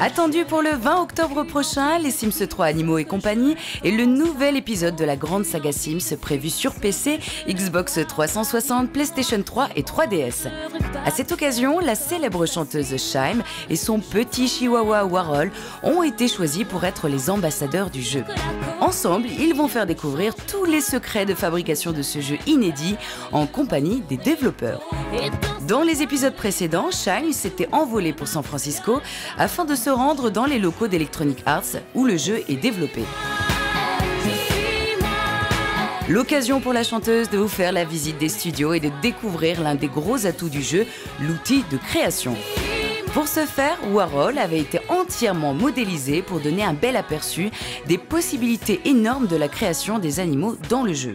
Attendu pour le 20 octobre prochain, les Sims 3 Animaux et compagnie est le nouvel épisode de la grande saga Sims prévu sur PC, Xbox 360, PlayStation 3 et 3DS. À cette occasion, la célèbre chanteuse Shime et son petit chihuahua Warhol ont été choisis pour être les ambassadeurs du jeu. Ensemble, ils vont faire découvrir tous les secrets de fabrication de ce jeu inédit en compagnie des développeurs. Dans les épisodes précédents, Shine s'était envolé pour San Francisco afin de se rendre dans les locaux d'Electronic Arts où le jeu est développé. L'occasion pour la chanteuse de vous faire la visite des studios et de découvrir l'un des gros atouts du jeu, l'outil de création. Pour ce faire, Warhol avait été entièrement modélisé pour donner un bel aperçu des possibilités énormes de la création des animaux dans le jeu.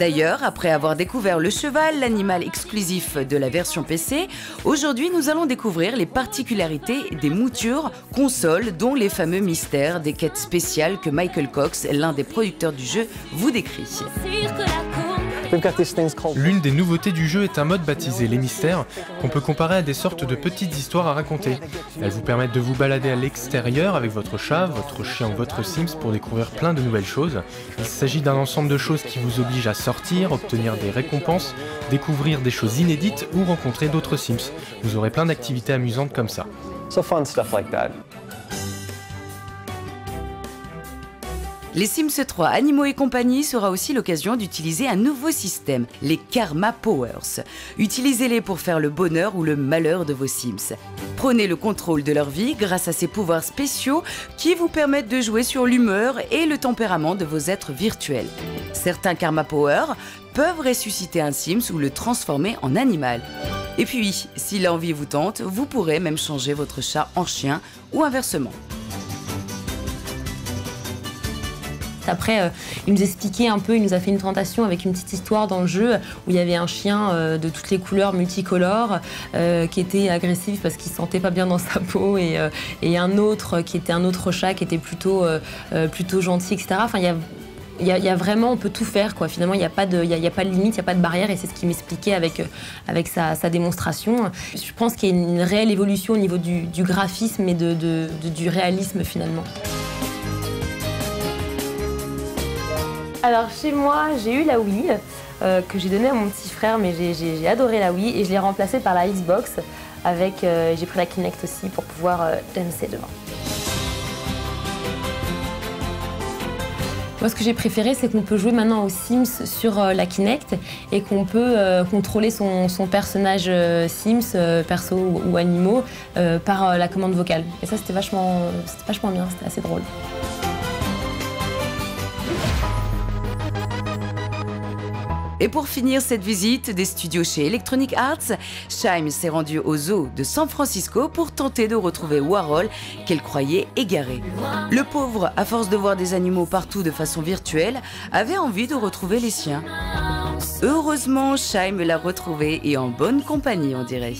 D'ailleurs, après avoir découvert le cheval, l'animal exclusif de la version PC, aujourd'hui nous allons découvrir les particularités des moutures, consoles, dont les fameux mystères des quêtes spéciales que Michael Cox, l'un des producteurs du jeu, vous décrit. L'une des nouveautés du jeu est un mode baptisé Les Mystères, qu'on peut comparer à des sortes de petites histoires à raconter. Elles vous permettent de vous balader à l'extérieur avec votre chat, votre chien ou votre Sims pour découvrir plein de nouvelles choses. Il s'agit d'un ensemble de choses qui vous obligent à sortir, obtenir des récompenses, découvrir des choses inédites ou rencontrer d'autres Sims. Vous aurez plein d'activités amusantes comme ça. Les Sims 3 Animaux et compagnie sera aussi l'occasion d'utiliser un nouveau système, les Karma Powers. Utilisez-les pour faire le bonheur ou le malheur de vos Sims. Prenez le contrôle de leur vie grâce à ces pouvoirs spéciaux qui vous permettent de jouer sur l'humeur et le tempérament de vos êtres virtuels. Certains Karma Powers peuvent ressusciter un Sims ou le transformer en animal. Et puis, si l'envie vous tente, vous pourrez même changer votre chat en chien ou inversement. Après, il nous expliquait un peu, il nous a fait une présentation avec une petite histoire dans le jeu où il y avait un chien de toutes les couleurs multicolores qui était agressif parce qu'il se sentait pas bien dans sa peau et un autre qui était un autre chat qui était plutôt gentil, etc. Enfin, il y a vraiment, on peut tout faire, quoi. Finalement, il n'y a pas de limite, il n'y a pas de barrière, et c'est ce qu'il m'expliquait avec sa démonstration. Je pense qu'il y a une réelle évolution au niveau du graphisme et du réalisme, finalement. Alors chez moi, j'ai eu la Wii que j'ai donnée à mon petit frère, mais j'ai adoré la Wii et je l'ai remplacée par la Xbox. J'ai pris la Kinect aussi pour pouvoir danser devant. Moi, ce que j'ai préféré, c'est qu'on peut jouer maintenant aux Sims sur la Kinect et qu'on peut contrôler son personnage Sims, perso ou animaux, par la commande vocale. Et ça, c'était vachement bien, c'était assez drôle. Et pour finir cette visite des studios chez Electronic Arts, Shime s'est rendu au zoo de San Francisco pour tenter de retrouver Warhol qu'elle croyait égaré. Le pauvre, à force de voir des animaux partout de façon virtuelle, avait envie de retrouver les siens. Heureusement, Shime l'a retrouvé et en bonne compagnie, on dirait.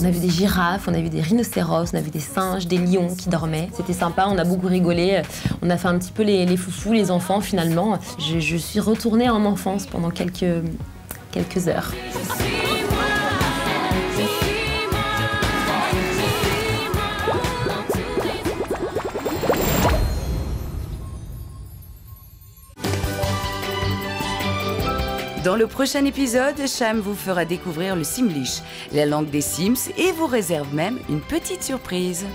On a vu des girafes, on a vu des rhinocéros, on a vu des singes, des lions qui dormaient. C'était sympa, on a beaucoup rigolé, on a fait un petit peu les foufous, les enfants finalement. Je suis retournée en enfance pendant quelques heures. Dans le prochain épisode, Cham vous fera découvrir le Simlish, la langue des Sims, et vous réserve même une petite surprise.